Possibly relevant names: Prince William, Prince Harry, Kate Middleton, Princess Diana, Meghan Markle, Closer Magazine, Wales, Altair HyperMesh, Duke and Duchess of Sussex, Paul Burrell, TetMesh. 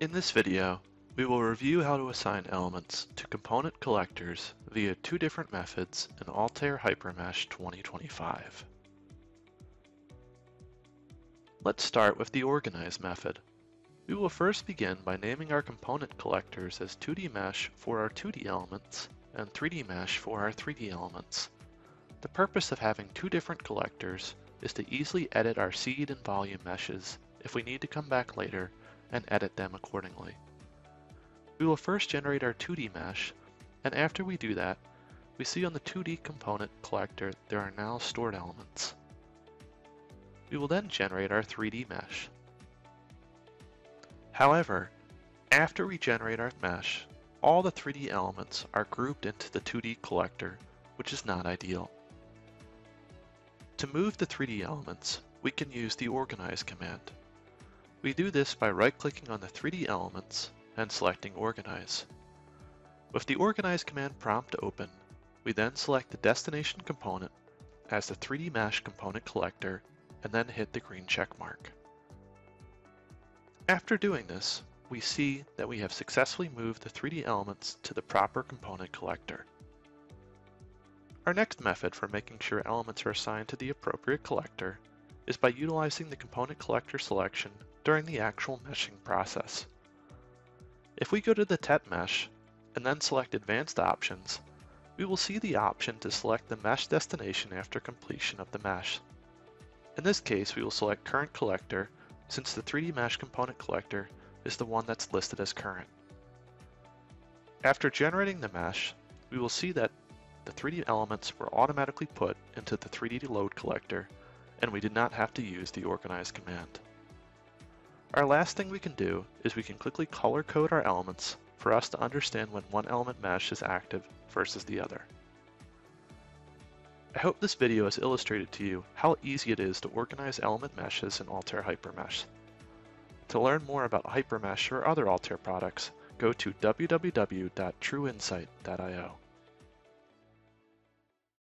In this video, we will review how to assign elements to component collectors via two different methods in Altair HyperMesh 2025. Let's start with the organize method. We will first begin by naming our component collectors as 2D mesh for our 2D elements and 3D mesh for our 3D elements. The purpose of having two different collectors is to easily edit our seed and volume meshes if we need to come back later and edit them accordingly. We will first generate our 2D mesh, and after we do that, we see on the 2D component collector there are now stored elements. We will then generate our 3D mesh. However, after we generate our mesh, all the 3D elements are grouped into the 2D collector, which is not ideal. To move the 3D elements, we can use the Organize command. We do this by right-clicking on the 3D elements and selecting Organize. With the Organize command prompt open, we then select the destination component as the 3D mesh component collector and then hit the green check mark. After doing this, we see that we have successfully moved the 3D elements to the proper component collector. Our next method for making sure elements are assigned to the appropriate collector is by utilizing the component collector selection during the actual meshing process. If we go to the TetMesh and then select Advanced Options, we will see the option to select the mesh destination after completion of the mesh. In this case, we will select Current Collector since the 3D mesh component collector is the one that's listed as current. After generating the mesh, we will see that the 3D elements were automatically put into the 3D load collector, and we did not have to use the Organize command. Our last thing we can do is we can quickly color code our elements for us to understand when one element mesh is active versus the other. I hope this video has illustrated to you how easy it is to organize element meshes in Altair HyperMesh. To learn more about HyperMesh or other Altair products, go to www.trueinsight.io.